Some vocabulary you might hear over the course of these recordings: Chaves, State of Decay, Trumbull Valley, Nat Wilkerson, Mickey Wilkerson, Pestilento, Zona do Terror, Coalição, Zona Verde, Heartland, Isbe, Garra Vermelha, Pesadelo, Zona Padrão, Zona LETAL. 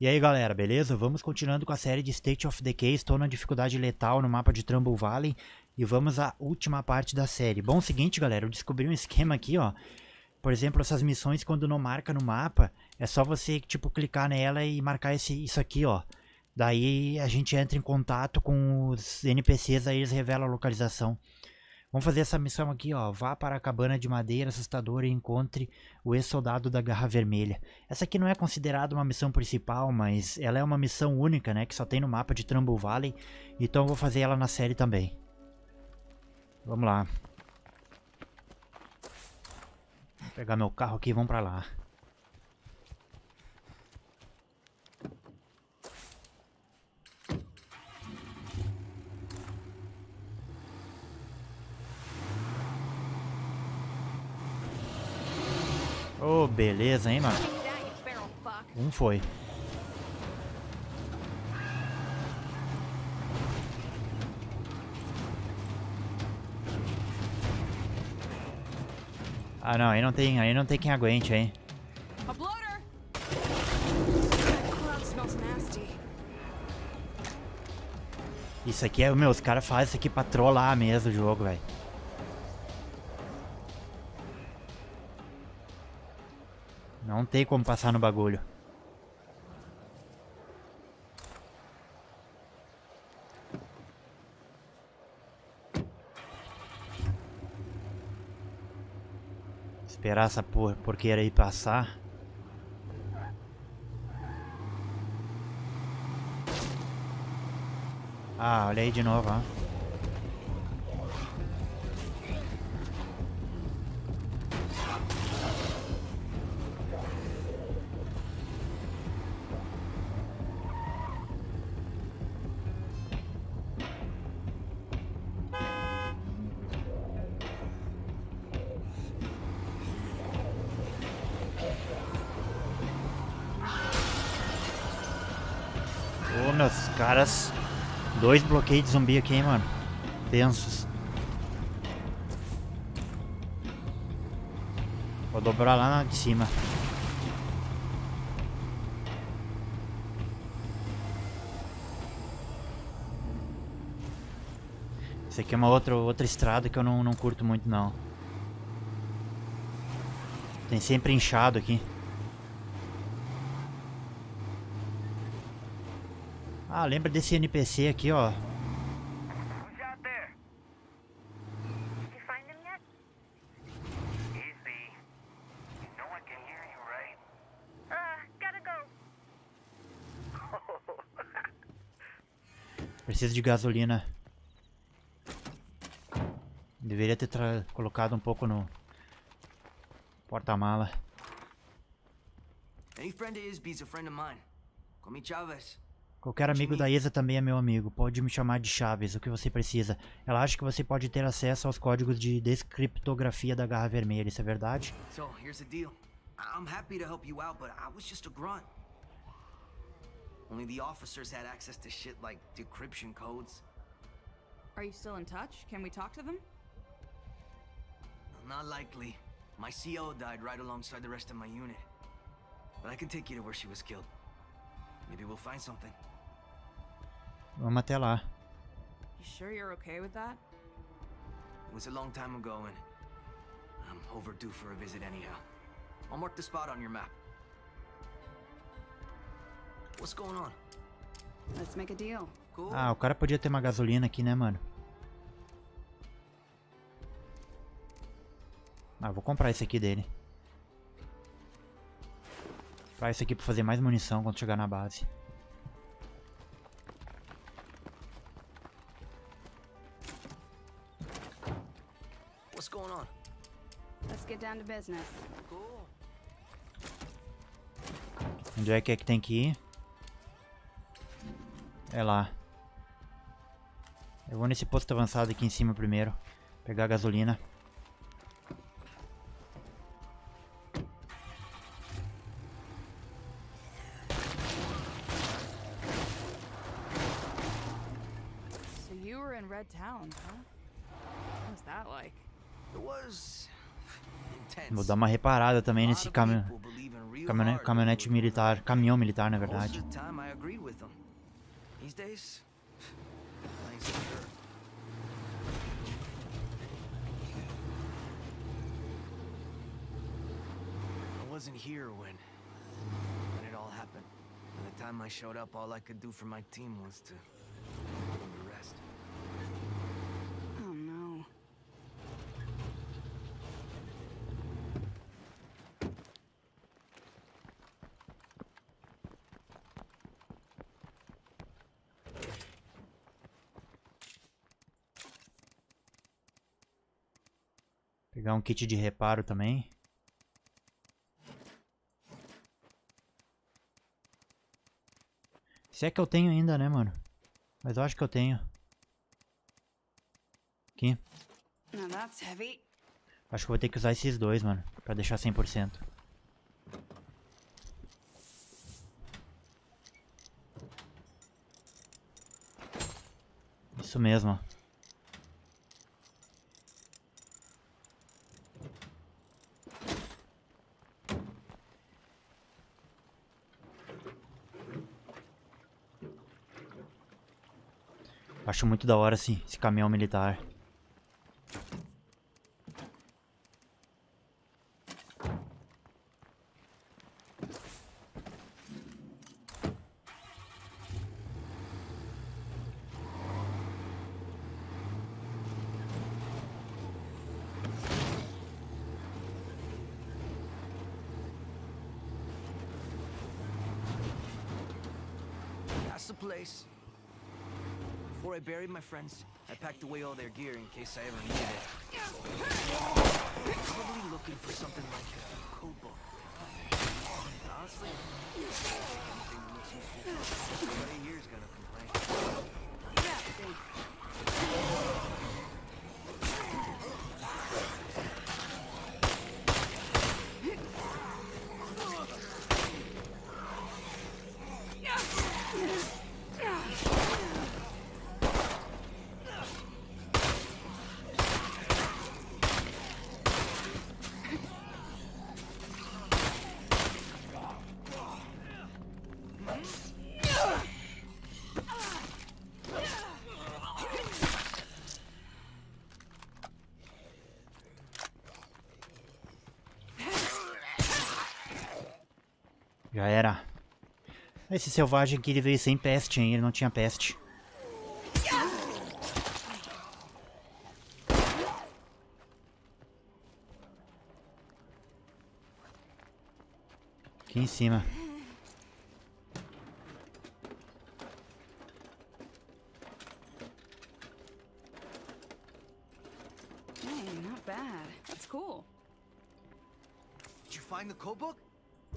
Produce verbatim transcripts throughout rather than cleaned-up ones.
E aí galera, beleza? Vamos continuando com a série de State of Decay, estou na dificuldade letal no mapa de Trumbull Valley e vamos à última parte da série. Bom, é o seguinte galera, eu descobri um esquema aqui, ó. Por exemplo, essas missões quando não marca no mapa, é só você tipo clicar nela e marcar esse, isso aqui, ó. Daí a gente entra em contato com os N P Cs, aí eles revelam a localização. Vamos fazer essa missão aqui, ó. Vá para a cabana de madeira assustadora e encontre o ex-soldado da Garra Vermelha. Essa aqui não é considerada uma missão principal, mas ela é uma missão única, né? Que só tem no mapa de Trumbull Valley. Então eu vou fazer ela na série também. Vamos lá. Vou pegar meu carro aqui e vamos pra lá. Oh, beleza, hein, mano? Um foi. Ah, não, aí não tem, aí não tem quem aguente, hein? Isso aqui é, meu, os caras fazem isso aqui pra trollar mesmo o jogo, velho. Não tem como passar no bagulho. Esperar essa por porqueira aí passar. Ah, olha aí de novo, ó. Meus caras, dois bloqueios de zumbi aqui, hein, mano. Tensos. Vou dobrar lá na de cima. Isso aqui é uma outra, outra estrada que eu não, não curto muito, não. Tem sempre inchado aqui. Ah, lembra desse N P C aqui, ó. Preciso de gasolina. Deveria ter colocado um pouco no porta-mala. Any friend of Isbe's a friend of mine. Call me Chaves. Qualquer amigo da Isa também é meu amigo. Pode me chamar de Chaves, o que você precisa. Ela acha que você pode ter acesso aos códigos de descriptografia da Garra Vermelha, isso é verdade? Vamos até lá. You sure you're okay with that? It was a long time ago and I'm overdue for a visit anyhow. I'll mark the spot on your map. What's going on? Let's make a deal. Cool. Ah, o cara podia ter uma gasolina aqui, né, mano? Ah, vou comprar esse aqui dele. Comprar esse aqui pra fazer mais munição quando chegar na base. Onde é que é que tem que ir? É lá. Eu vou nesse posto avançado aqui em cima primeiro. Pegar a gasolina. So you were in Red Town, huh? What was that like? It was... Vou dar uma reparada também nesse caminhão, caminhonete, caminhonete militar, caminhão militar, na verdade. Wasn't here when when it all happened. By the time I showed up, all I could do for my team was to rest. Oh no. Pegar um kit de reparo também. Se é que eu tenho ainda, né, mano? Mas eu acho que eu tenho. Aqui. Acho que eu vou ter que usar esses dois, mano. Pra deixar cem por cento. Isso mesmo. Acho muito da hora, assim, esse caminhão militar. That's the place. Before I buried my friends, I packed away all their gear in case I ever needed it. Probably looking for something like a code book. Honestly, something looks useful. Somebody here is gonna complain. Yeah, see. Já era. Esse selvagem aqui, ele veio sem peste, hein? Ele não tinha peste. Aqui em cima. Hey, not bad. That's cool. Did you find the code book?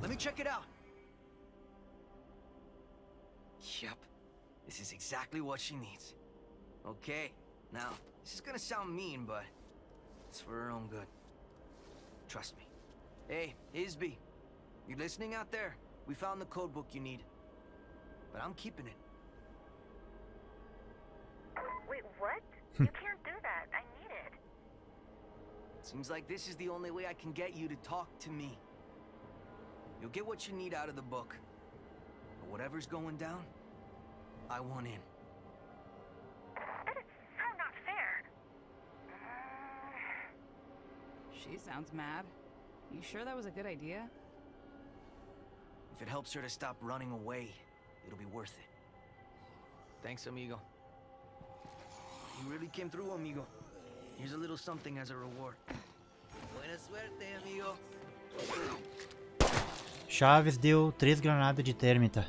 Let me check it out. Yep, this is exactly what she needs. Okay, now, this is gonna sound mean, but it's for her own good. Trust me. Hey, Isbe, you listening out there? We found the code book you need. But I'm keeping it. Wait, what? You can't do that. I need it. Seems like this is the only way I can get you to talk to me. You'll get what you need out of the book. But whatever's going down, I want in. That is so not fair. She sounds mad. You sure that was a good idea? If it helps her to stop running away, it'll be worth it. Thanks, amigo. You really came through, amigo. Here's a little something as a reward. Buena suerte, amigo. Chaves deu três granadas de térmita.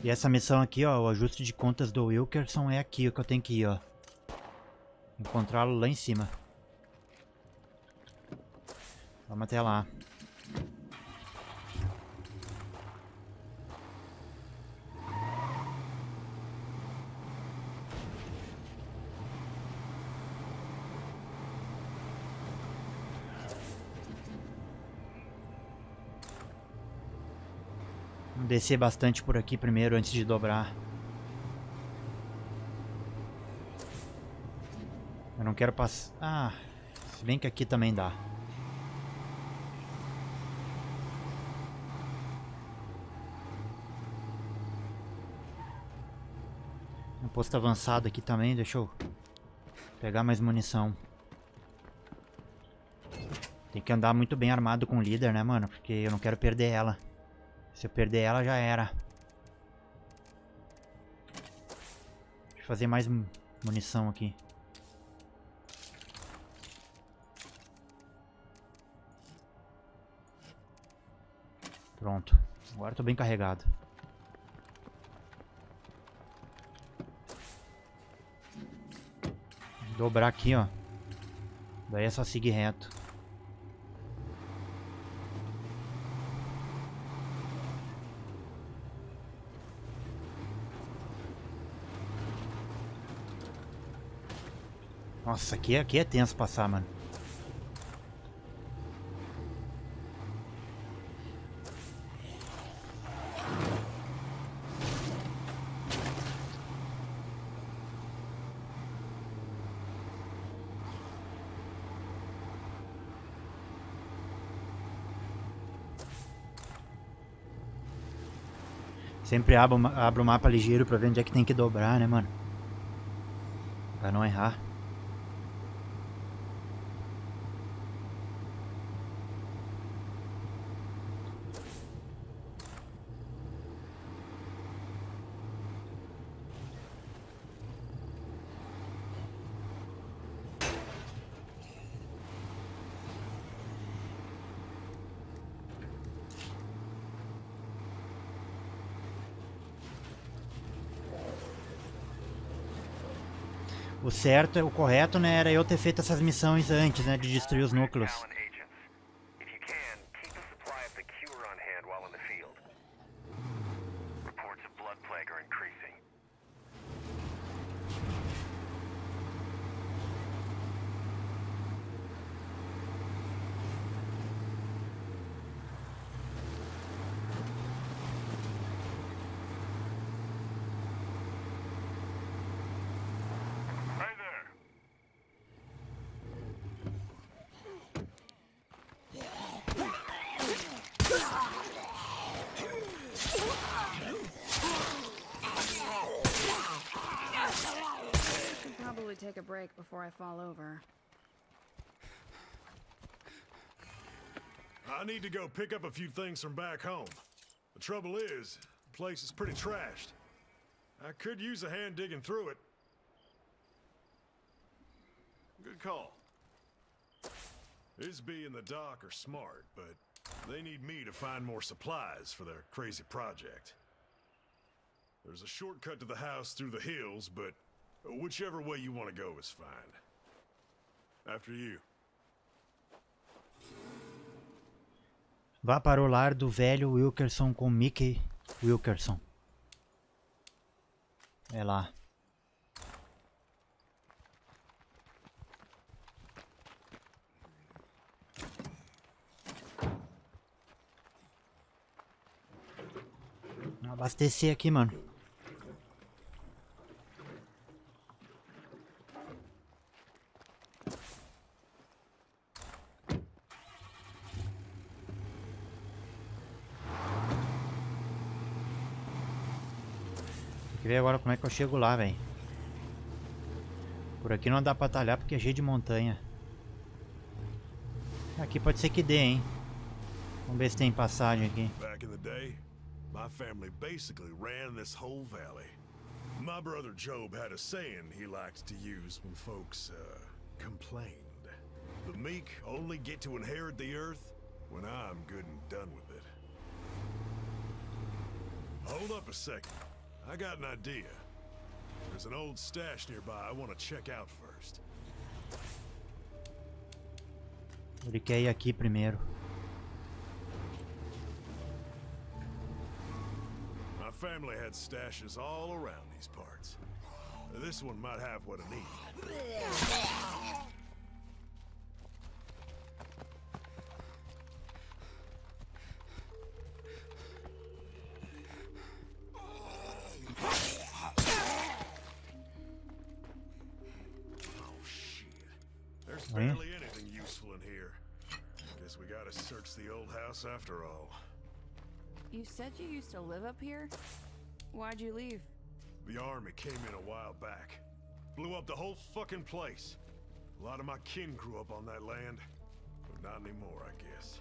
E essa missão aqui, ó, o ajuste de contas do Wilkerson é aqui, ó, que eu tenho que ir, ó. Encontrá-lo lá em cima. Vamos até lá. descer bastante por aqui primeiro antes de dobrar. Eu não quero passar... Ah, se bem que aqui também dá. Um posto avançado aqui também, deixa eu pegar mais munição. Tem que andar muito bem armado com o líder, né, mano? Porque eu não quero perder ela. Se eu perder ela, já era. Deixa eu fazer mais munição aqui. Pronto. Agora eu tô bem carregado. Dobrar aqui, ó. Daí é só seguir reto. Nossa, aqui, aqui é tenso passar, mano. Sempre abro, abro o mapa ligeiro pra ver onde é que tem que dobrar, né, mano? Pra não errar. O certo, o correto, né, era eu ter feito essas missões antes, né, de destruir os núcleos. I need to go pick up a few things from back home. The trouble is, the place is pretty trashed. I could use a hand digging through it. Good call. Isbe and the doc are smart, but they need me to find more supplies for their crazy project. There's a shortcut to the house through the hills, but whichever way you want to go is fine. After you. Vá para o lar do velho Wilkerson com Mickey Wilkerson. É lá. Vou abastecer aqui, mano. Ver agora como é que eu chego lá, velho. Por aqui não dá pra talhar porque é cheio de montanha. Aqui pode ser que dê, hein. Vamos ver se tem passagem aqui. Back in the day, my family basically ran this whole valley. My brother Job had a saying he liked to use when folks uh, complained. The meek only get to inherit the earth when I'm good and done with it. Hold up a second. I got an idea. There's an old stash nearby I want to check out first. Ele quer ir aqui primeiro. My family had stashes all around these parts. This one might have what I need. Heartland here. Guess we gotta search the old house after all. You said you used to live up here? Why'd you leave? The army came in a while back. Blew up the whole fucking place. A lot of my kin grew up on that land. But not anymore, I guess.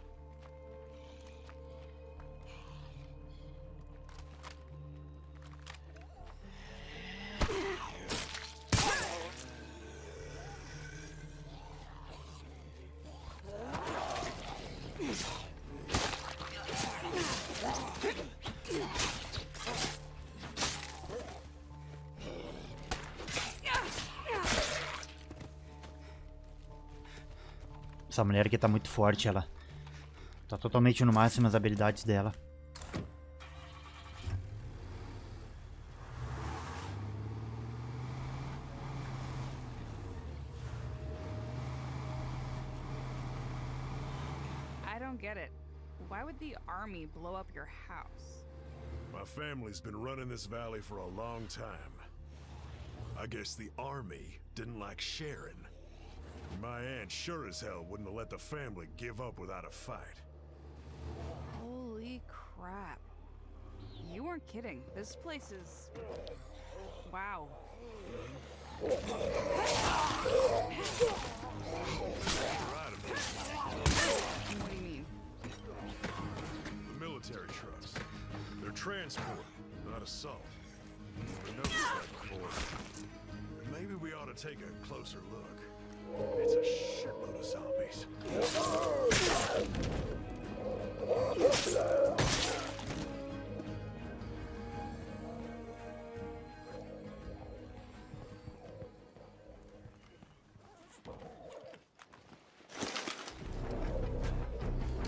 Essa mulher aqui tá muito forte, ela tá totalmente no máximo as habilidades dela. I don't get it. Why would the army blow up your house? My family's been running this valley for a long time. I guess the army didn't like sharing. My aunt sure as hell wouldn't have let the family give up without a fight. Holy crap. You weren't kidding. This place is... wow. What do you mean? The military trucks. They're transport, not assault. We've noticed that before. Maybe we ought to take a closer look. It's a shitload of zombies.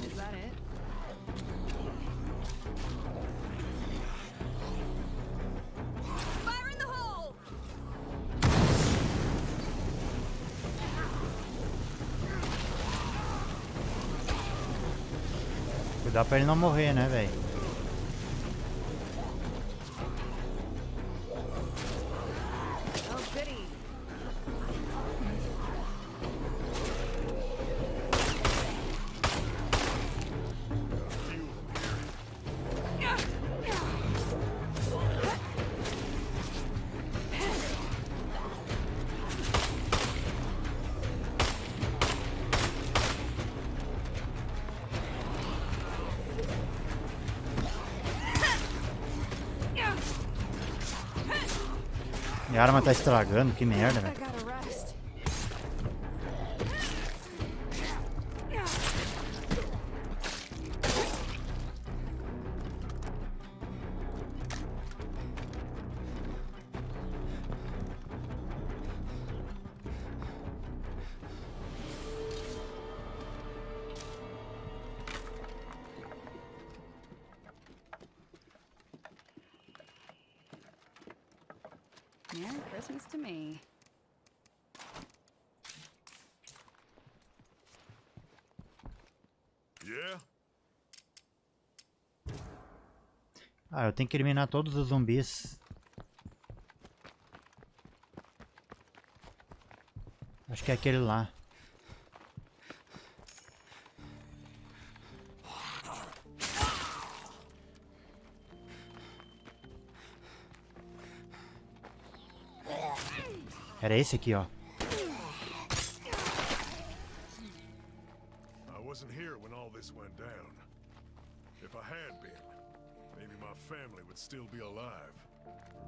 Is that it? Dá pra ele não morrer, né, velho? A arma tá estragando, que merda, velho. Ah, eu tenho que eliminar todos os zumbis. Acho que é aquele lá. Era esse aqui, ó. I wasn't here when all this went down. If I had been, maybe my family would still be alive.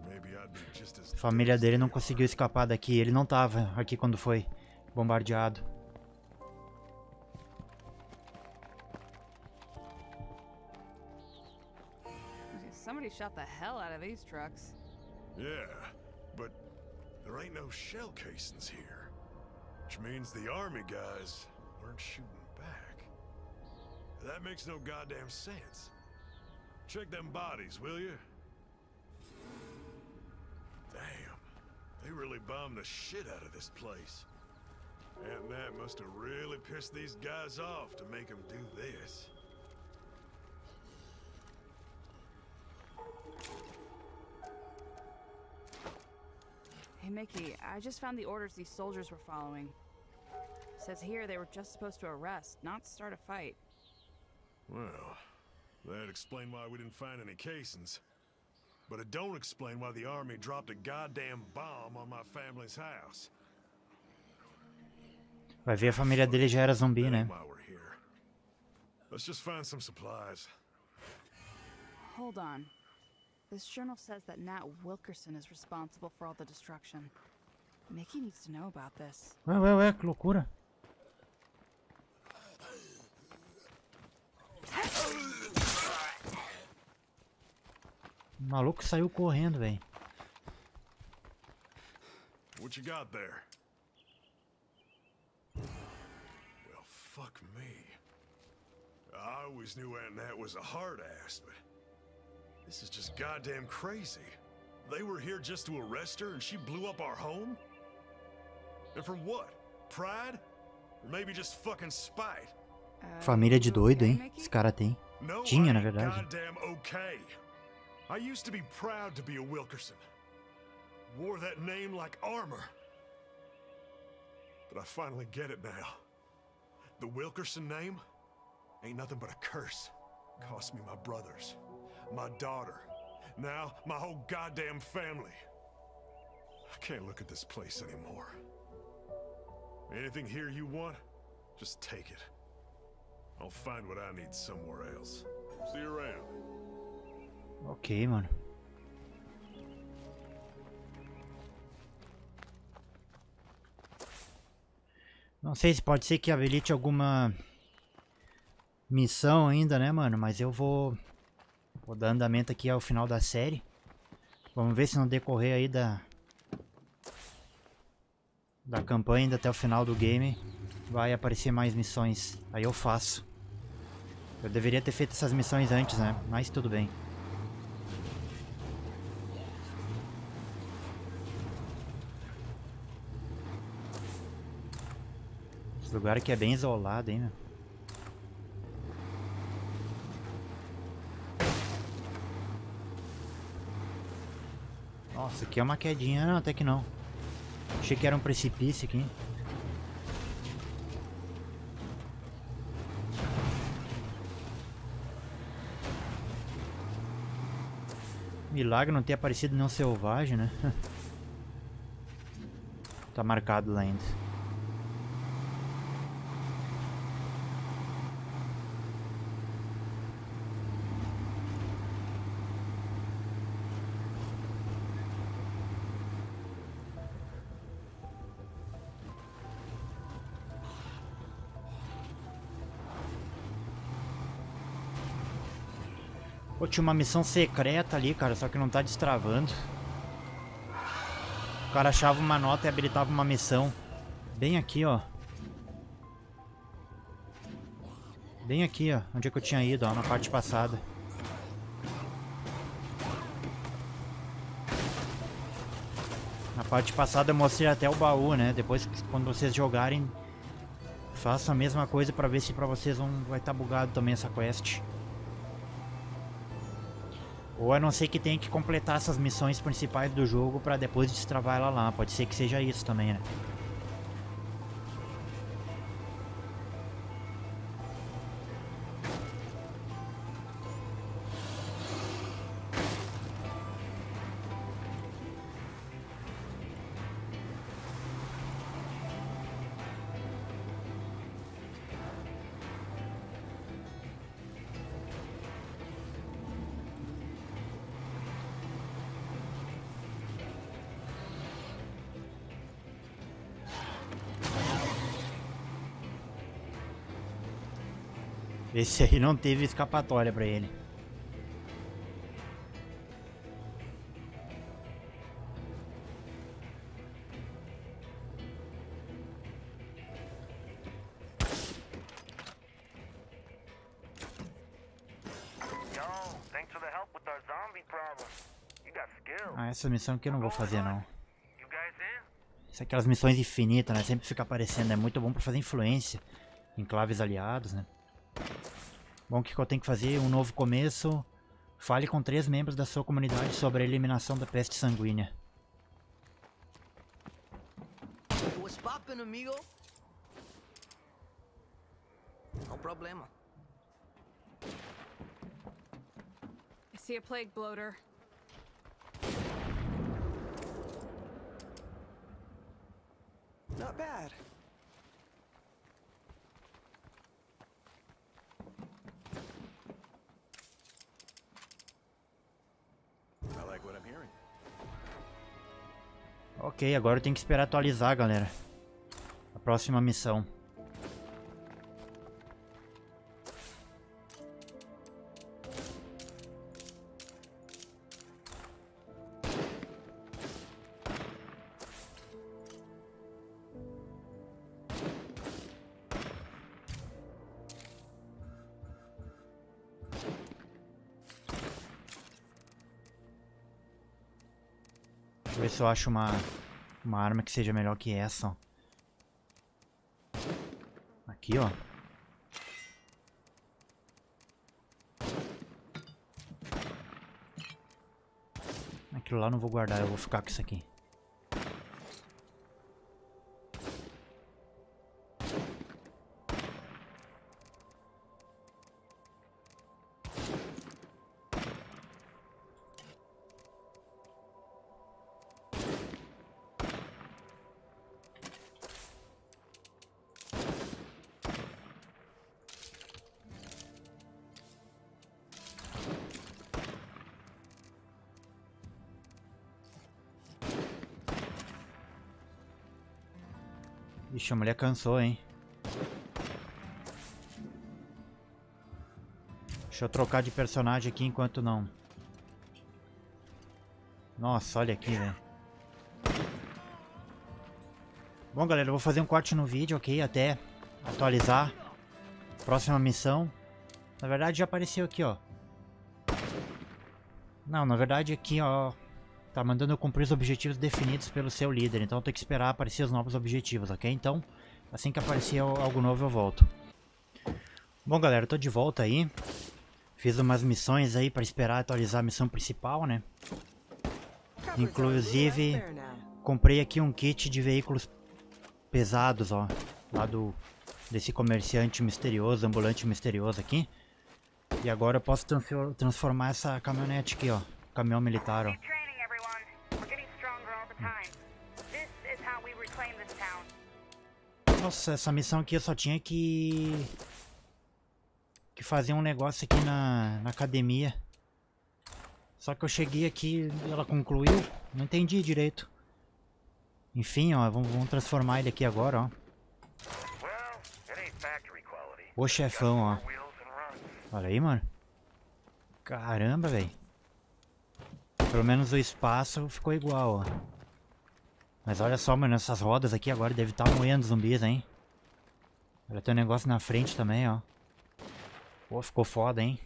Maybe I'd be just as... A família dele não conseguiu escapar daqui. Ele não tava aqui quando foi bombardeado. Somebody shot the hell out of these trucks. Yeah, but there ain't no shell casings here, which means the army guys weren't shooting back. That makes no goddamn sense. Check them bodies, will you? Damn, they really bombed the shit out of this place. And that must have really pissed these guys off to make them do this. Hey Mickey, I just found the orders these soldiers were following. Says here they were just supposed to arrest, not start a fight. Well, that'd explain why we didn't find any casings. But it don't explain why the army dropped a goddamn bomb on my family's house. Vai ver, a família dele já era zumbi, né? Let's just find some supplies. Hold on. This journal says that Nat Wilkerson is responsible for all the destruction. Mickey needs to know about this. Ué, ué, ué, que loucura. O maluco saiu correndo, velho. What you got there? Well, fuck me. I always knew Aunt Nat was a hard ass, but this is just goddamn crazy. They were here just to arrest her and she blew up our home? And from what? Pride? Or maybe just fucking spite? Família de doido, hein? Esse cara tem. Tinha, na verdade. I used to be proud to be a Wilkerson. Wore that name like armor. But I finally get it now. The Wilkerson name ain't nothing but a curse. Cost me my brothers, my daughter, now my whole goddamn family. I can't look at this place anymore. Anything here you want, just take it. I'll find what I need somewhere else. See you around. Ok, mano. Não sei se pode ser que habilite alguma missão ainda, né, mano? Mas eu vou, vou dar andamento aqui ao final da série. Vamos ver se no decorrer aí da da campanha ainda até o final do game vai aparecer mais missões. Aí eu faço. Eu deveria ter feito essas missões antes, né? Mas tudo bem. Lugar que é bem isolado, hein, meu? Nossa, aqui é uma quedinha. Não, até que não. Achei que era um precipício aqui. Milagre não ter aparecido nenhum selvagem, né? Tá marcado lá ainda. Tinha uma missão secreta ali, cara, só que não tá destravando. O cara achava uma nota e habilitava uma missão. Bem aqui, ó. Bem aqui, ó. Onde é que eu tinha ido, ó, na parte passada. Na parte passada eu mostrei até o baú, né? Depois, quando vocês jogarem, façam a mesma coisa pra ver se pra vocês vão, vai estar tá bugado também essa quest. Ou a não ser que tenha que completar essas missões principais do jogo para depois destravar ela lá. Pode ser que seja isso também, né? Esse aí não teve escapatória pra ele. Ah, essa missão aqui eu não vou fazer não. Isso é aquelas missões infinitas, né? Sempre fica aparecendo. É muito bom pra fazer influência em claves aliados, né? Bom, o que eu tenho que fazer? Um novo começo. Fale com três membros da sua comunidade sobre a eliminação da peste sanguínea. Não problema. I see a plague bloater. Not bad. I like what I'm hearing. Ok, agora eu tenho que esperar atualizar, galera. A próxima missão. Deixa eu ver se eu acho uma, uma arma que seja melhor que essa, ó. Aqui, ó. Aquilo lá eu não vou guardar, eu vou ficar com isso aqui. Ixi, a mulher cansou, hein? Deixa eu trocar de personagem aqui enquanto não. Nossa, olha aqui, velho. Bom, galera, eu vou fazer um corte no vídeo, ok? Até atualizar. Próxima missão. Na verdade, já apareceu aqui, ó. Não, na verdade, aqui, ó. Tá mandando eu cumprir os objetivos definidos pelo seu líder, então eu tenho que esperar aparecer os novos objetivos, ok? Então, assim que aparecer algo novo eu volto. Bom, galera, eu tô de volta aí. Fiz umas missões aí pra esperar atualizar a missão principal, né? Inclusive, comprei aqui um kit de veículos pesados, ó. Lá do, desse comerciante misterioso, ambulante misterioso aqui. E agora eu posso transformar essa caminhonete aqui, ó. Caminhão militar, ó. Nossa, essa missão aqui eu só tinha que que fazer um negócio aqui na, na academia. Só que eu cheguei aqui e ela concluiu. Não entendi direito. Enfim, ó, vamos, vamos transformar ele aqui agora, ó. O chefão, ó. Olha aí, mano. Caramba, velho. Pelo menos o espaço ficou igual, ó. Mas olha só, mano, essas rodas aqui agora devem estar moendo zumbis, hein? Olha, tem um negócio na frente também, ó. Pô, ficou foda, hein?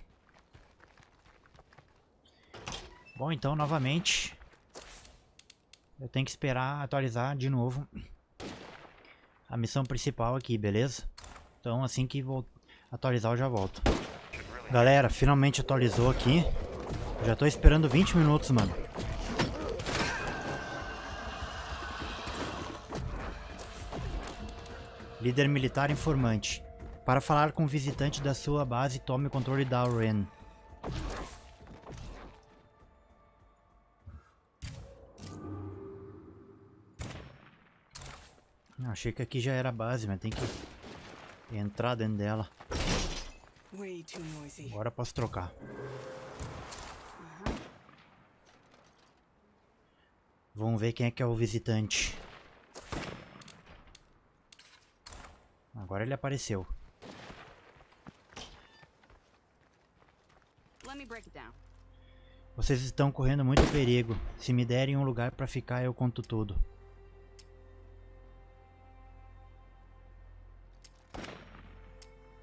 Bom, então, novamente. Eu tenho que esperar atualizar de novo a missão principal aqui, beleza? Então, assim que vou atualizar, eu já volto. Galera, finalmente atualizou aqui. Já tô esperando vinte minutos, mano. Líder militar informante. Para falar com o visitante da sua base, tome o controle da Ren. Não, achei que aqui já era a base, mas tem que entrar dentro dela. Agora posso trocar. Vamos ver quem é que é o visitante. Agora ele apareceu. Vocês estão correndo muito perigo. Se me derem um lugar pra ficar, eu conto tudo.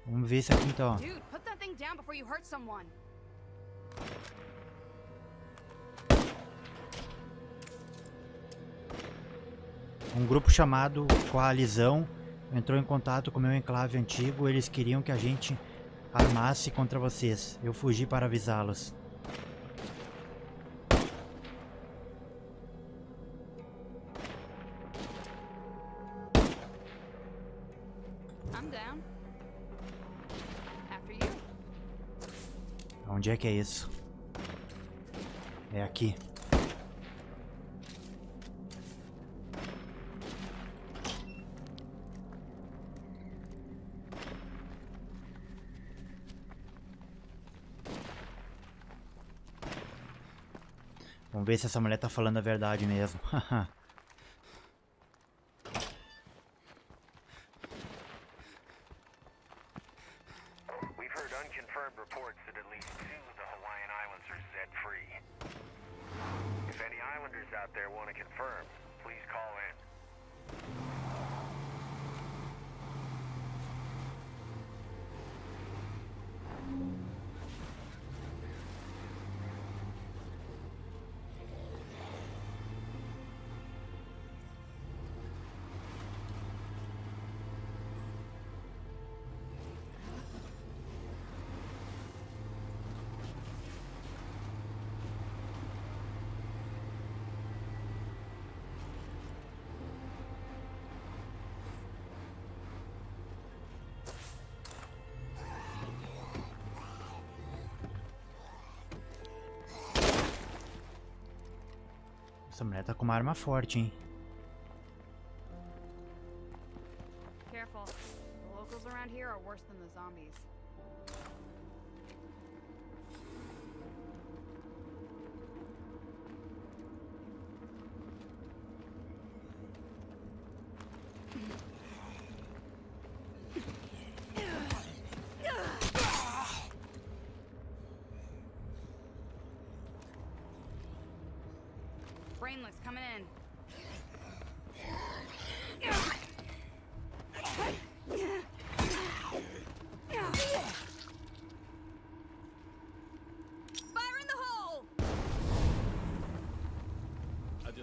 Vamos ver isso aqui então. Um grupo chamado Coalição entrou em contato com meu enclave antigo. Eles queriam que a gente armasse contra vocês. Eu fugi para avisá-los. Onde é que é isso? É aqui. Vamos ver se essa mulher tá falando a verdade mesmo. Essa mulher tá com uma arma forte, hein? Careful. The locals around here are worse than the zombies.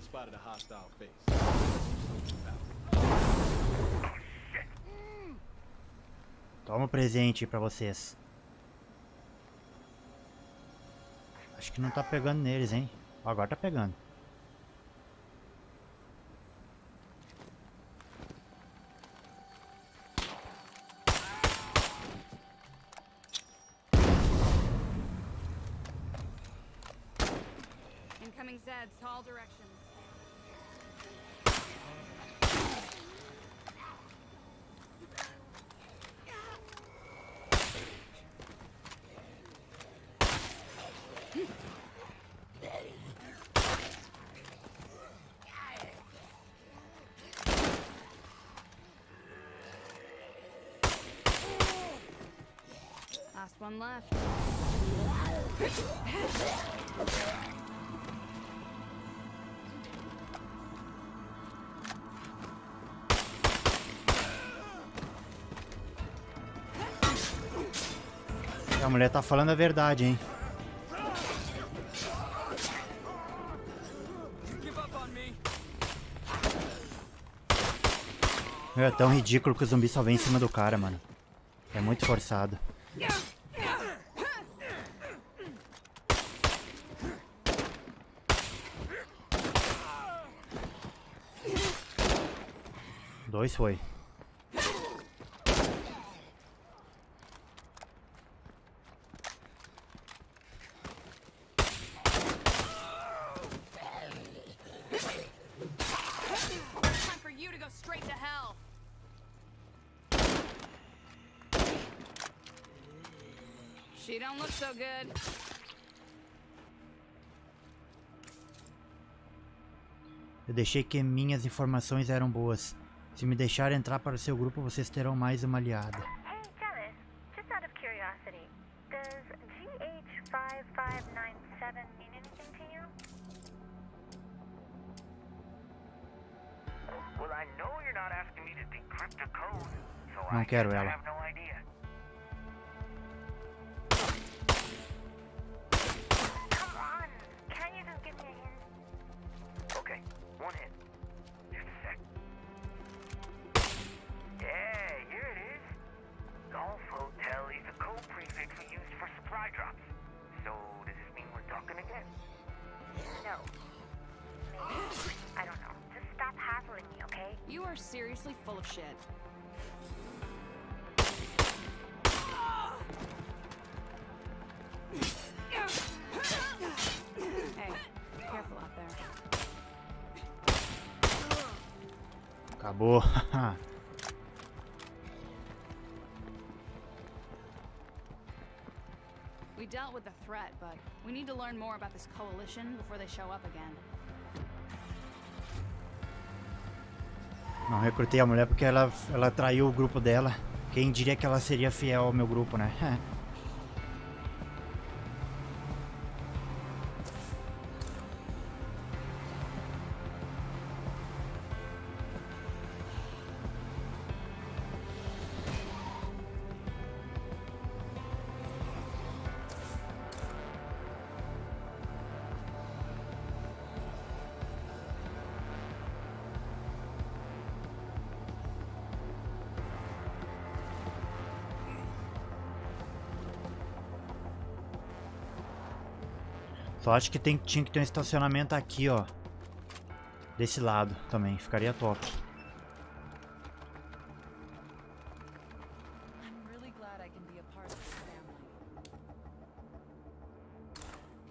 Spotted a hostile face. Toma um presente pra vocês. Acho que não tá pegando neles, hein? Agora tá pegando. One left. A mulher tá falando a verdade, hein? É tão ridículo que o zumbi só vem em cima do cara, mano. É muito forçado. Dois foi. She don't look so good. Eu deixei que minhas informações eram boas. Se me deixar entrar para o seu grupo, vocês terão mais uma aliada. Hey, Jealous, just out of curiosity, does G H five five nine seven mean anything to you? Well, I know you're not asking me to decrypt the code, so I have no idea. Come on, can you just give me a hint? Okay, one hint. You are seriously full of shit. Acabou. We dealt with the threat, but we need to learn more about this coalition before they show up again. Não recrutei a mulher porque ela, ela traiu o grupo dela. Quem diria que ela seria fiel ao meu grupo, né? Só acho que tem, tinha que ter um estacionamento aqui, ó. Desse lado também, ficaria top.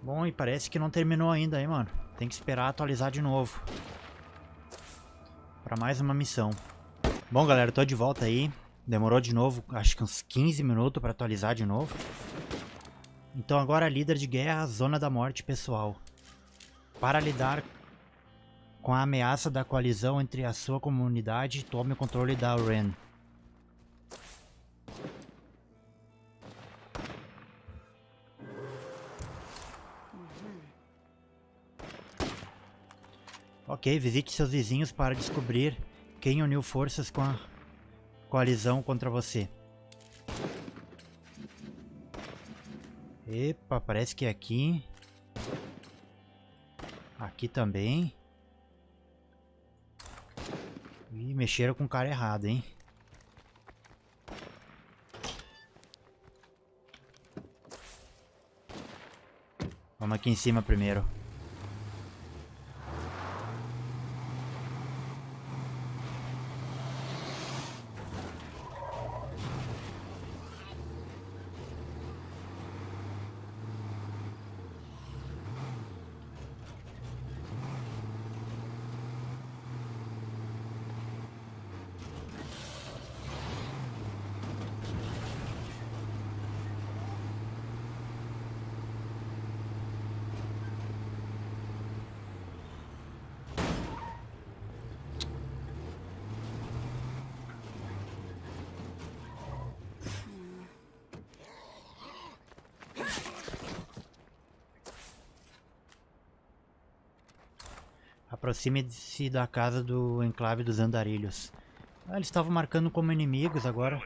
Bom, e parece que não terminou ainda, hein, mano. Tem que esperar atualizar de novo pra mais uma missão. Bom, galera, tô de volta aí. Demorou de novo, acho que uns quinze minutos pra atualizar de novo. Então agora líder de guerra, Zona da Morte pessoal. Para lidar com a ameaça da coalizão entre a sua comunidade, tome o controle da Ren. Ok, visite seus vizinhos para descobrir quem uniu forças com a coalizão contra você. Epa, parece que é aqui. Aqui também. Ih, mexeram com o cara errado, hein? Vamos aqui em cima primeiro. Aproxime-se da casa do enclave dos andarilhos. Ah, eles estavam marcando como inimigos agora.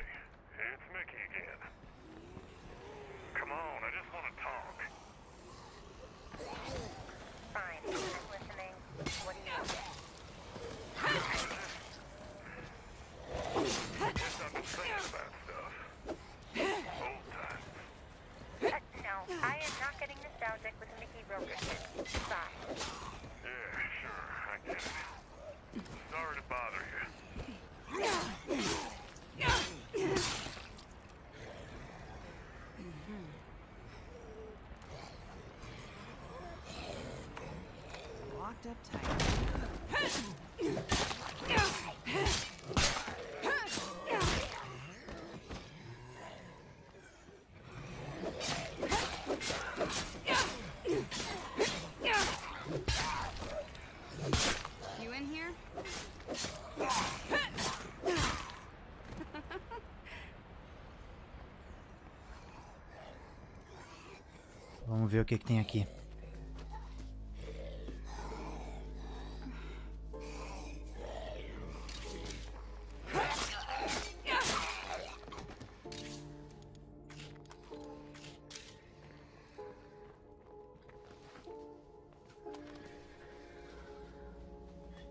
Vamos ver o que que tem aqui.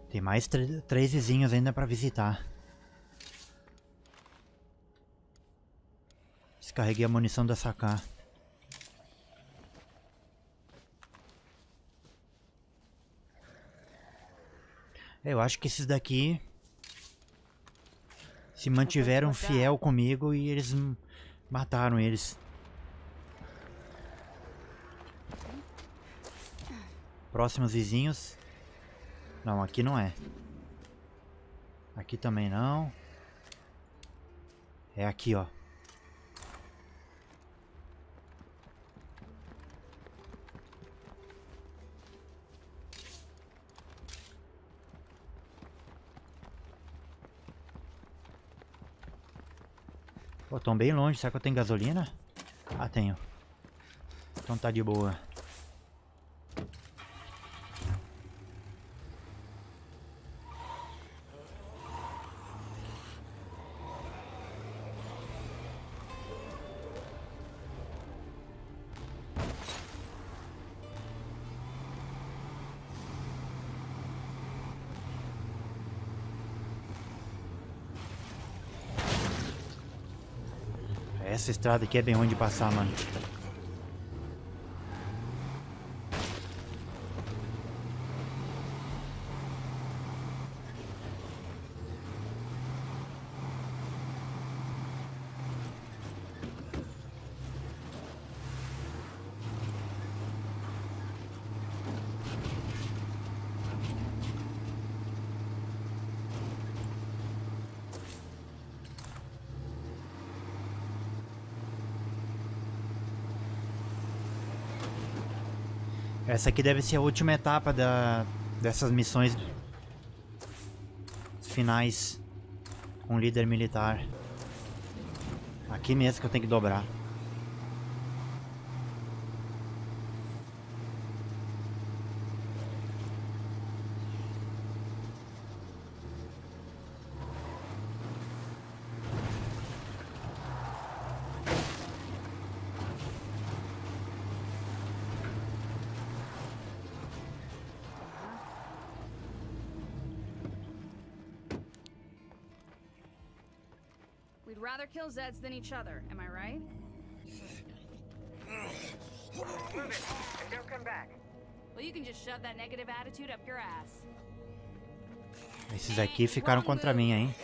Tem mais três vizinhos ainda para visitar. Descarreguei a munição da S A K. Eu acho que esses daqui se mantiveram fiel comigo e eles mataram eles. Próximos vizinhos. Não, aqui não é. Aqui também não. É aqui, ó. Pô, tão bem longe. Será que eu tenho gasolina? Ah, tenho. Então tá de boa. Essa estrada aqui é bem ruim de passar, mano. Essa aqui deve ser a última etapa da, dessas missões finais com o líder militar. Aqui mesmo que eu tenho que dobrar. Rather kill Zeds than each other, am I right? Move it, and don't come back. Well, you can just shove that negative attitude up your ass. Esses aqui ficaram contra mim, hein?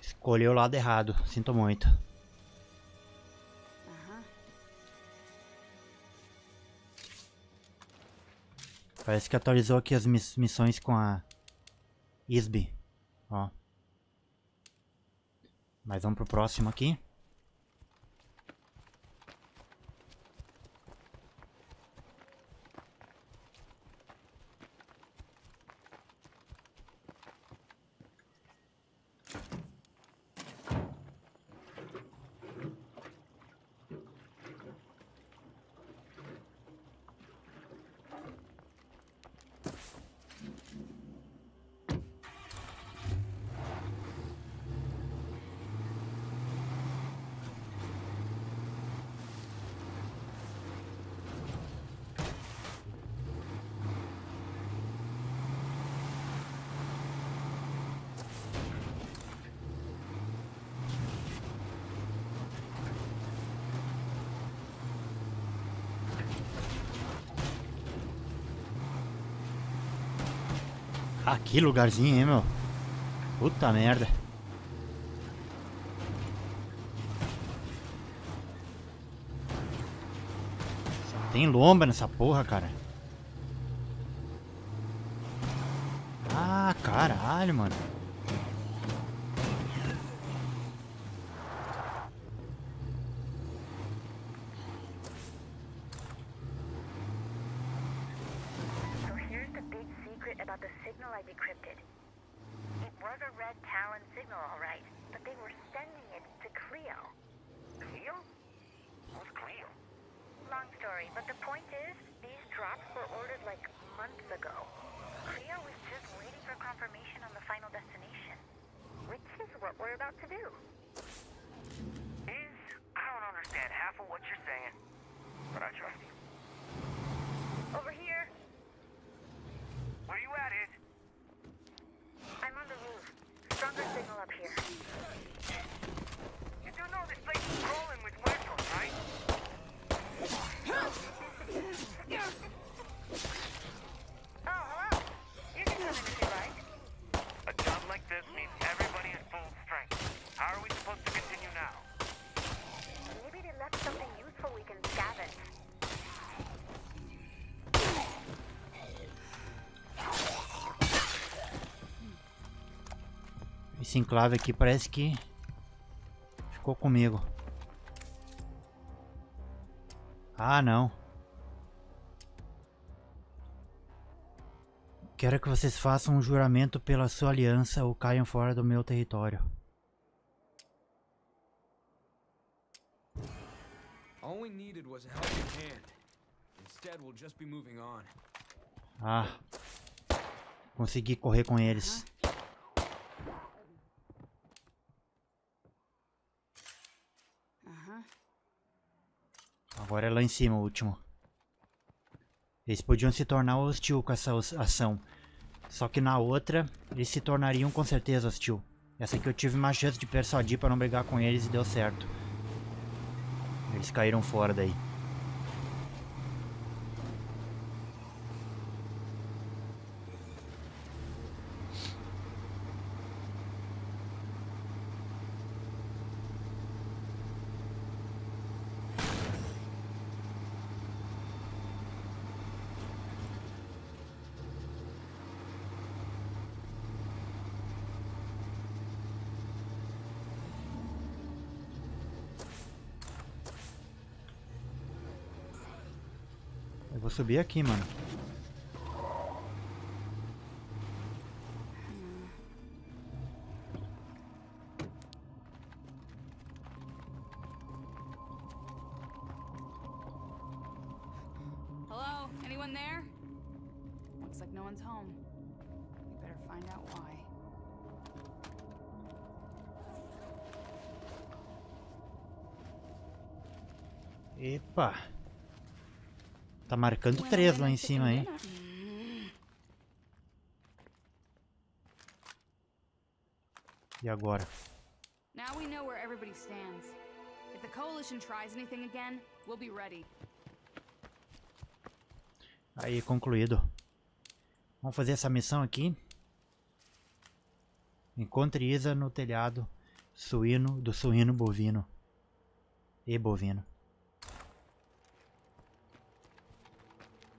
Escolheu o lado errado, sinto muito. Uh-huh. Parece que atualizou aqui as miss missões com a Isbe, ó. Mas vamos pro próximo aqui. Ah, que lugarzinho, hein, meu? Puta merda. Só tem lomba nessa porra, cara. Ah, caralho, mano. confirmation on the final destination, which is what we're about to do. Is I don't understand half of what you're saying, but I trust you. Over here. Where you at, Iz? I'm on the roof. Stronger signal up here. You do know this place is crawling with werewolves, right? Oh, hello. You can come in if you like. A job like this means everybody is full strength. How are we supposed to continue now? Maybe they left something useful we can scavenge. Esse enclave aqui parece que ficou comigo. Ah, não. Quero que vocês façam um juramento pela sua aliança ou caiam fora do meu território. Ah, consegui correr com eles. Agora é lá em cima o último. Eles podiam se tornar hostil com essa ação. Só que na outra, eles se tornariam com certeza hostil. Essa aqui eu tive uma chance de persuadir para não brigar com eles e deu certo. Eles caíram fora daí. Vou subir aqui, mano. Hello? Anyone there? Looks like no one's home. We better find out why. Epa. Tá marcando três lá em cima, hein? E agora? Now we know where everybody stands. If the coalition tries anything again, we'll be ready. Aí, concluído. Vamos fazer essa missão aqui. Encontre Isa no telhado suíno do suíno bovino e bovino.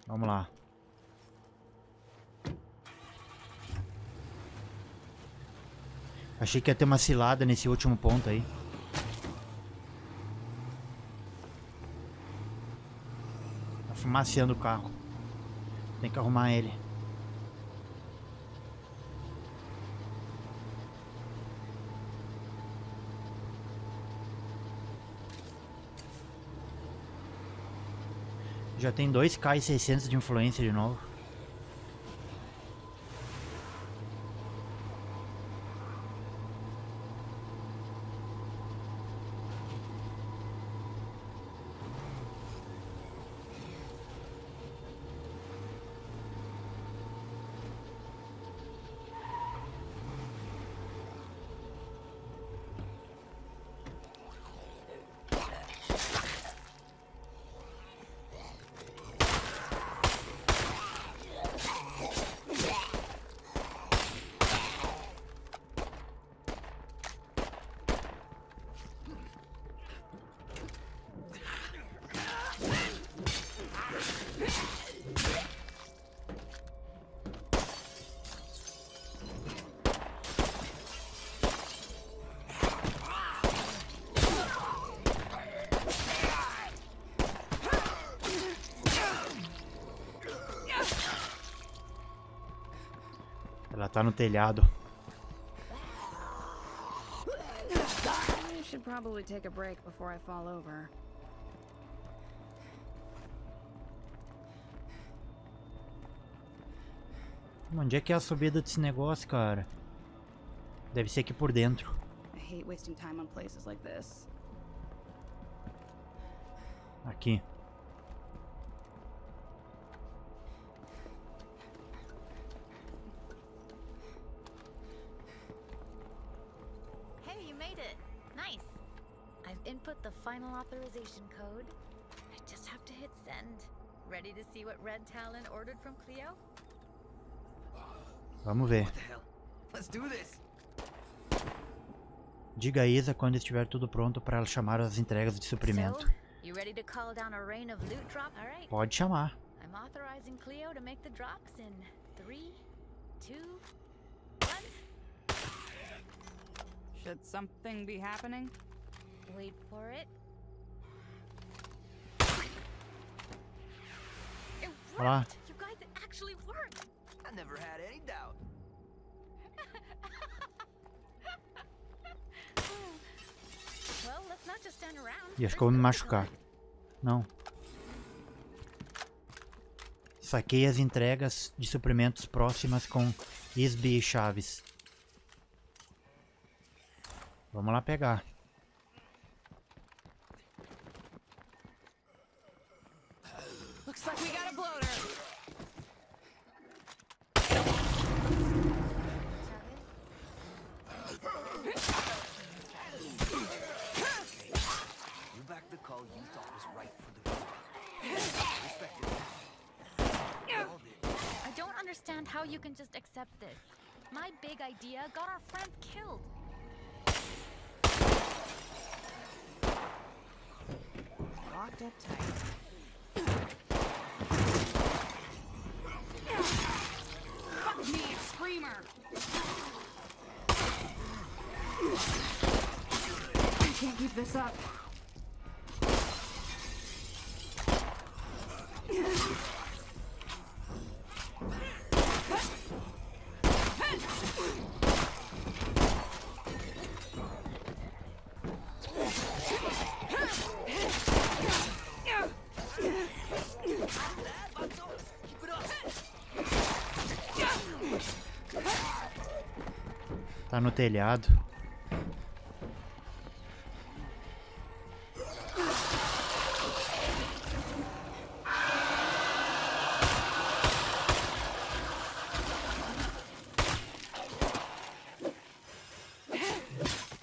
Vamos lá. Achei que ia ter uma cilada nesse último ponto aí. Tá fumaceando o carro. Tem que arrumar ele. Já tem dois mil e seiscentos de influência de novo. Ela tá no telhado. Onde é que é a subida desse negócio, cara? Deve ser aqui por dentro. Aqui. Input the final authorization code. I just have to hit send. Ready to see what Red Talon ordered from Cleo? Vamos ver. Let's do this. Diga a Isa quando estiver tudo pronto para ela chamar as entregas de suprimento. So, you ready to call down a rain of loot drop? All right. Pode chamar. I'm authorizing Cleo to make the drops in three, two, one. Should something be happening? Wait for it. It worked. You guys, it actually worked. I never had any doubt. Well, let's not just stand around. E acho que eu vou me machucar. Não. Saquei as entregas de suprimentos próximas com Isbe e Chaves. Vamos lá pegar. You can just accept this. My big idea got our friend killed. Locked up tight. Fuck me, screamer. I can't keep this up. Tá no telhado.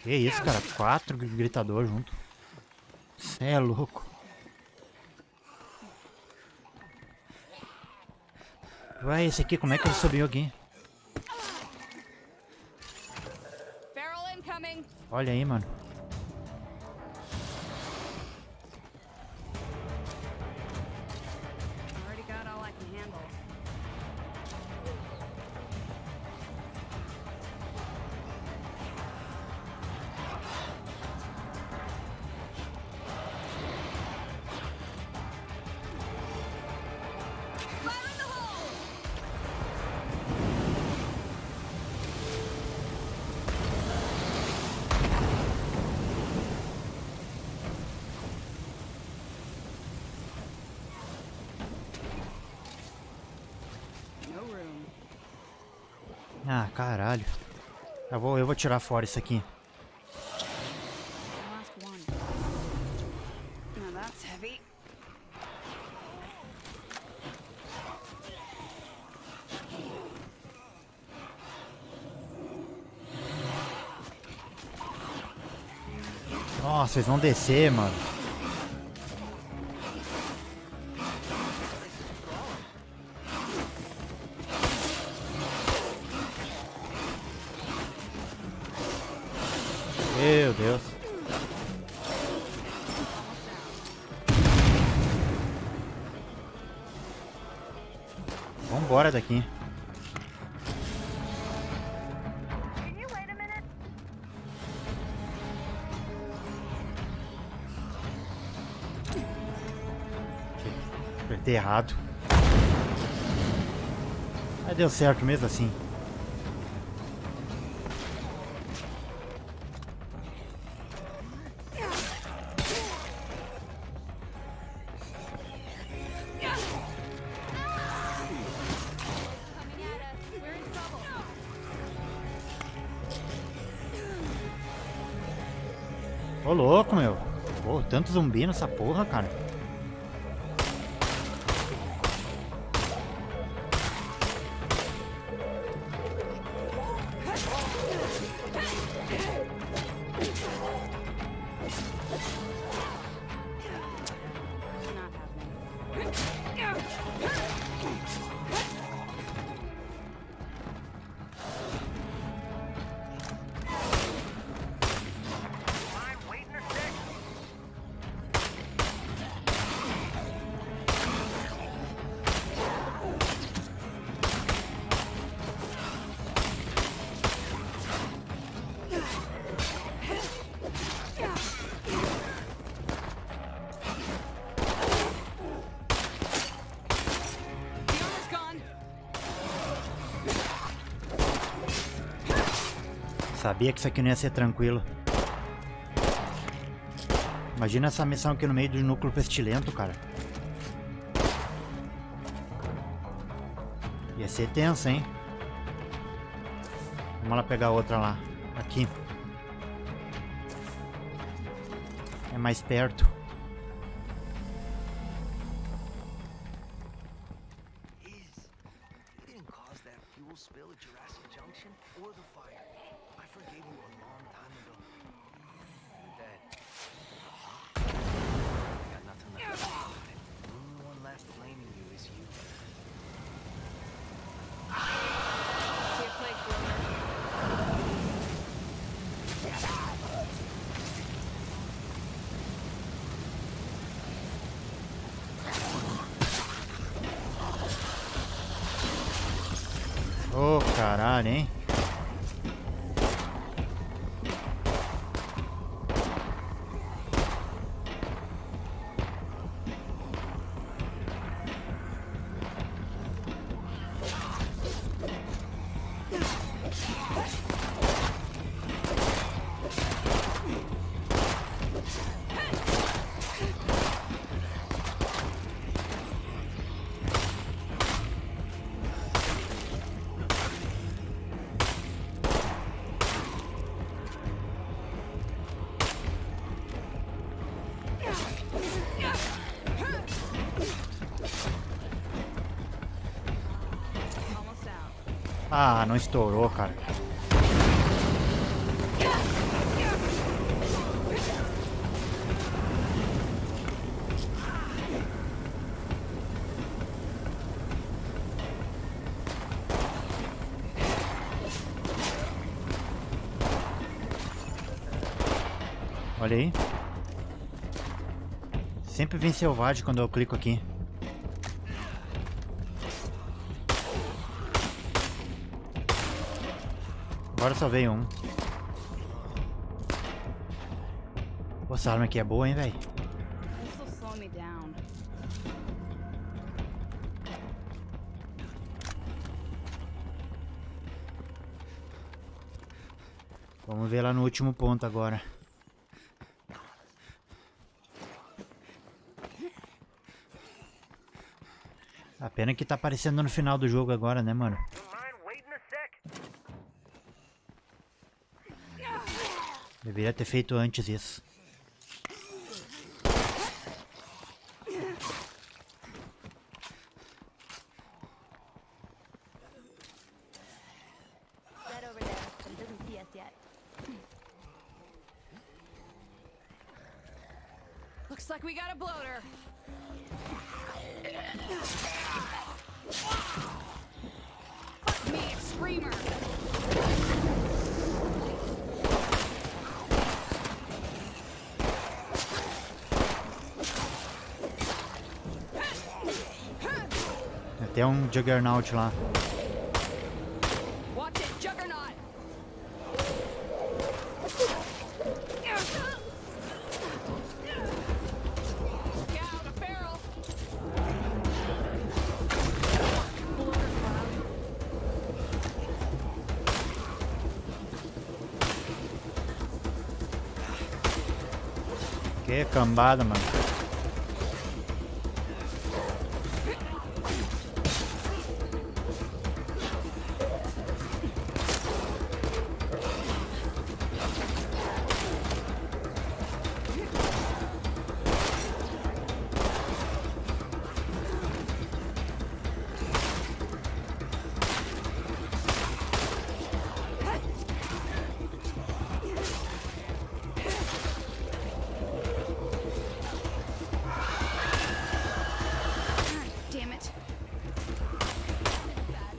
Que isso, cara? Quatro gritadores junto. Cê é louco. Vai, esse aqui, como é que ele subiu aqui? Olha aí, mano. Ah, caralho. Eu vou, eu vou tirar fora isso aqui. Nossa, vocês vão descer, mano. Meu Deus. Vamos embora daqui. Apertei errado. Mas deu certo mesmo assim. Ô louco, meu. Pô, tanto zumbi nessa porra, cara. Sabia que isso aqui não ia ser tranquilo. Imagina essa missão aqui no meio do núcleo pestilento, cara. Ia ser tenso, hein? Vamos lá pegar outra lá. Aqui. É mais perto. Ô, oh, caralho, hein? Ah, não estourou, cara. Olha aí. Sempre vem selvagem quando eu clico aqui. Agora só veio um. Pô, essa arma aqui é boa, hein, velho? Vamos ver lá no último ponto agora. A pena que tá aparecendo no final do jogo agora, né, mano? Deveria ter feito antes isso. Tem um Juggernaut lá. Que cambada, mano.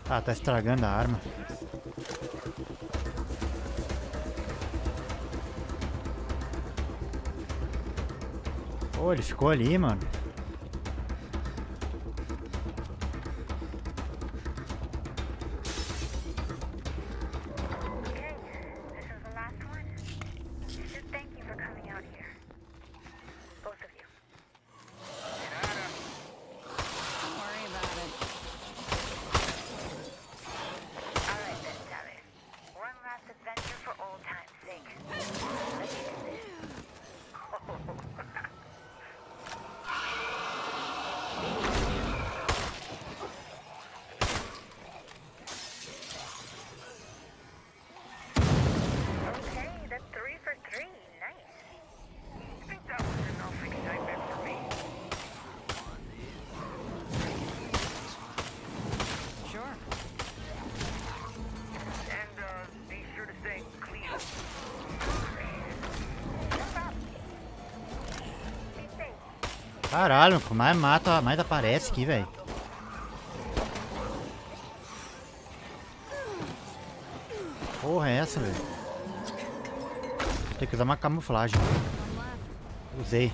Ah, tá estragando a arma. Pô, ele ficou ali, mano. Caralho, mais mata, mais aparece aqui, velho. Porra é essa, velho? Tem que usar uma camuflagem. Usei.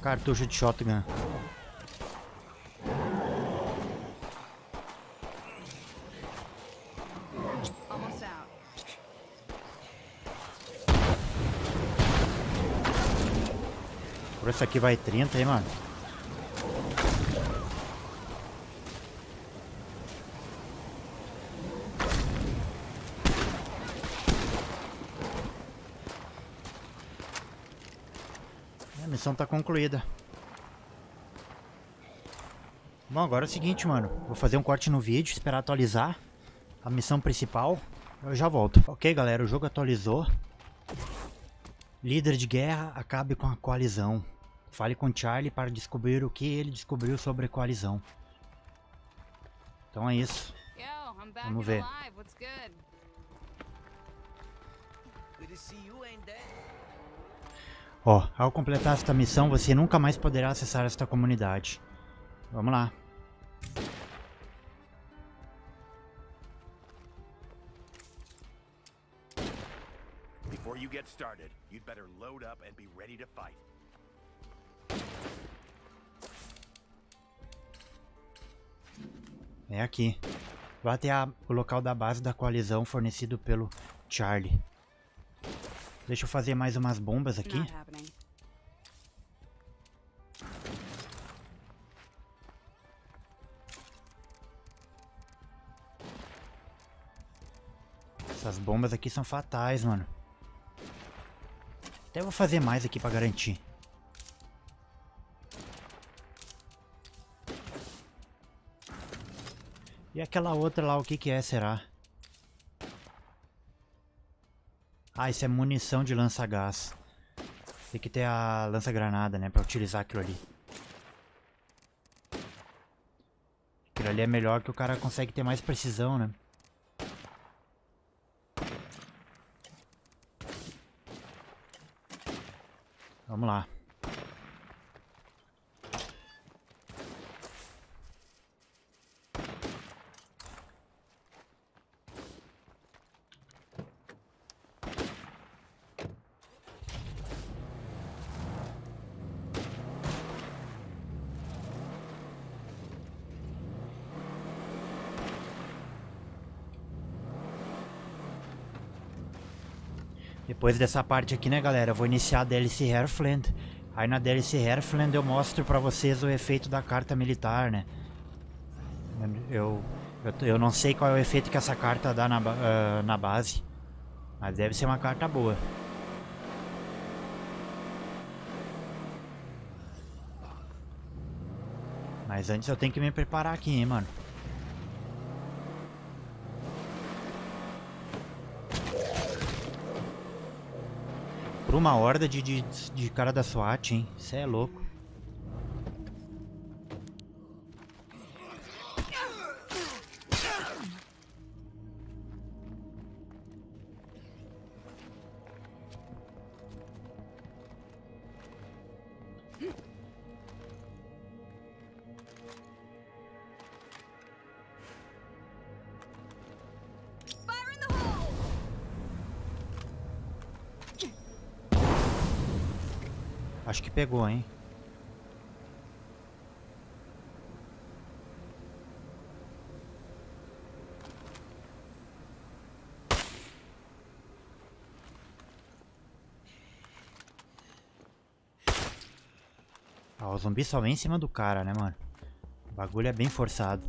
Cartucho de shotgun. Por isso aqui vai trinta, hein, mano. A missão tá concluída. Bom, agora é o seguinte, mano. Vou fazer um corte no vídeo, esperar atualizar a missão principal. Eu já volto. Ok, galera, o jogo atualizou. Líder de guerra, acabe com a coalizão. Fale com Charlie para descobrir o que ele descobriu sobre a coalizão. Então é isso. Vamos ver. Ó, oh, ao completar esta missão, você nunca mais poderá acessar esta comunidade. Vamos lá. Before you get started, you'd better load up and be ready to fight. É aqui. Vá até a, o local da base da coalizão fornecido pelo Charlie. Deixa eu fazer mais umas bombas aqui. Essas bombas aqui são fatais, mano. Até vou fazer mais aqui pra garantir. E aquela outra lá, o que que é, será? Ah, isso é munição de lança-gás. Tem que ter a lança-granada, né? Pra utilizar aquilo ali. Aquilo ali é melhor que o cara consegue ter mais precisão, né? Vamos lá. Depois dessa parte aqui, né, galera, eu vou iniciar a D L C Heartland. Aí na D L C Heartland eu mostro pra vocês o efeito da carta militar, né. Eu, eu, eu não sei qual é o efeito que essa carta dá na, uh, na base. Mas deve ser uma carta boa. Mas antes eu tenho que me preparar aqui, hein, mano. pegou uma horda de, de, de cara da SWAT, hein? Cê é louco. Acho que pegou, hein? Ah, o zumbi só vem em cima do cara, né, mano? O bagulho é bem forçado.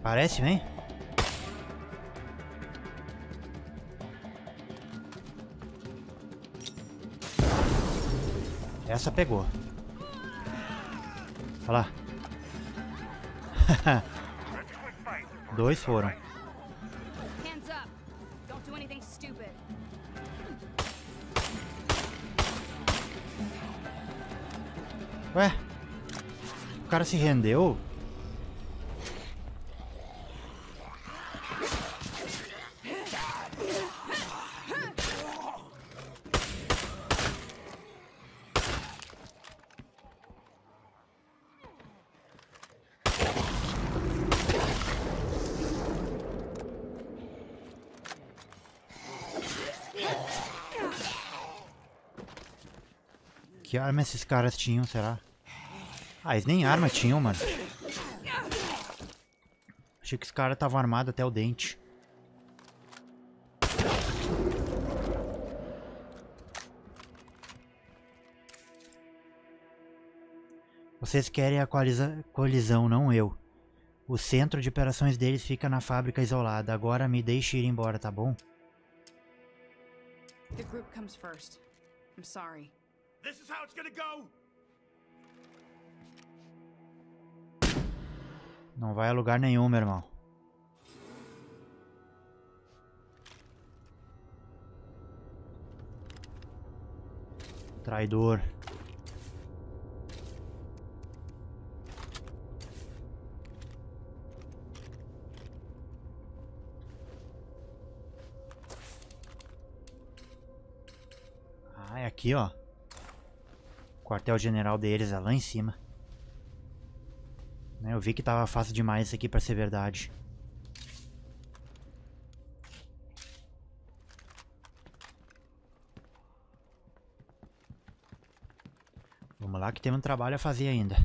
Parece, hein? Essa pegou. Olha lá. Dois foram. Ué? O cara se rendeu? Que arma esses caras tinham, será? Ah, eles nem arma tinham, mano. Achei que os caras estavam armados até o dente. Vocês querem a colisão, não eu. O centro de operações deles fica na fábrica isolada. Agora me deixe ir embora, tá bom? The group comes first. I'm sorry. This is how it's gonna go. Não vai a lugar nenhum, meu irmão. Traidor. Ah, é aqui, ó. O quartel-general deles é lá em cima. Eu vi que tava fácil demais isso aqui pra ser verdade. Vamos lá que tem um trabalho a fazer ainda.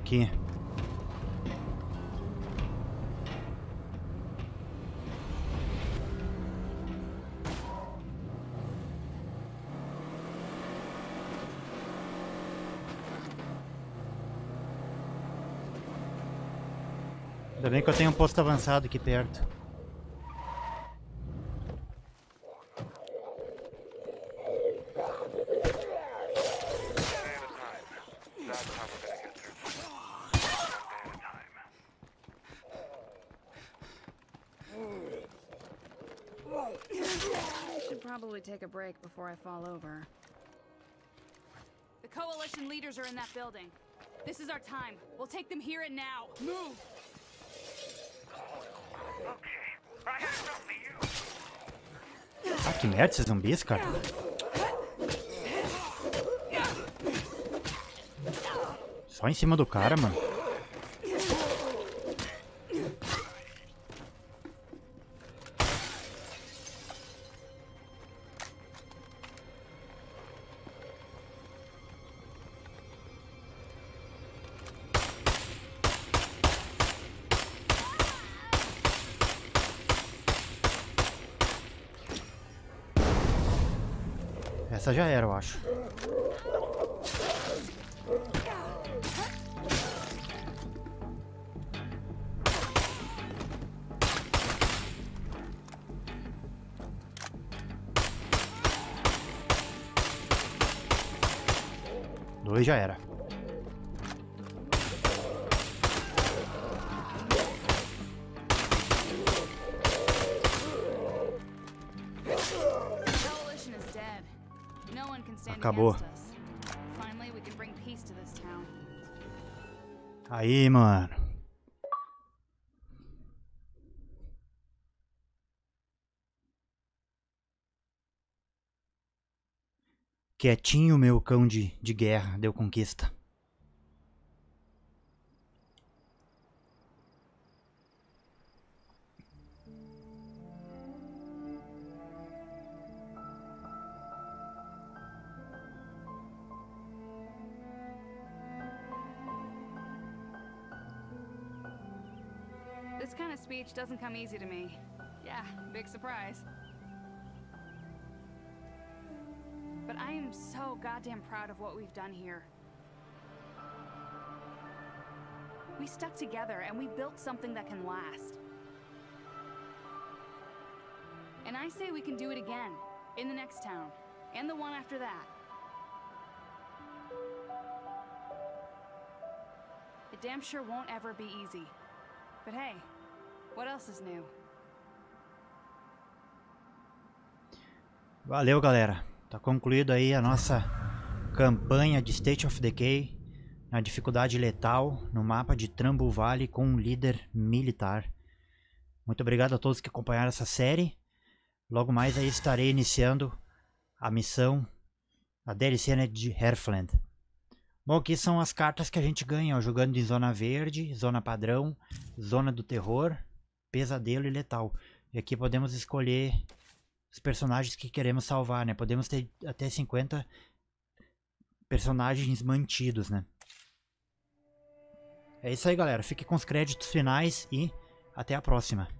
Aqui. Ainda bem que eu tenho um posto avançado aqui perto. Probably take a break before I fall over. The coalition leaders are in that building. This is our time. We'll take them here and now. Move. Okay. I have something for you. Ah, que merda, esses zumbis, cara. Só em cima do cara, mano. Essa já era, eu acho. Dois já era. Acabou. Aí, mano. Quietinho, meu cão de, de guerra. Deu conquista. Speech doesn't come easy to me. Yeah, big surprise. But I am so goddamn proud of what we've done here. We stuck together and we built something that can last. And I say we can do it again, in the next town, and the one after that. It damn sure won't ever be easy. But hey, what else is new? Valeu, galera. Tá concluído aí a nossa campanha de State of Decay na dificuldade letal no mapa de Trumbull Valley com um líder militar. Muito obrigado a todos que acompanharam essa série. Logo mais aí estarei iniciando a missão, a D L C, né, de Heartland. Bom, aqui são as cartas que a gente ganha, ó, jogando em Zona Verde, Zona Padrão, Zona do Terror, Pesadelo e Letal. E aqui podemos escolher os personagens que queremos salvar, né? Podemos ter até cinquenta personagens mantidos, né? É isso aí, galera. Fique com os créditos finais e até a próxima.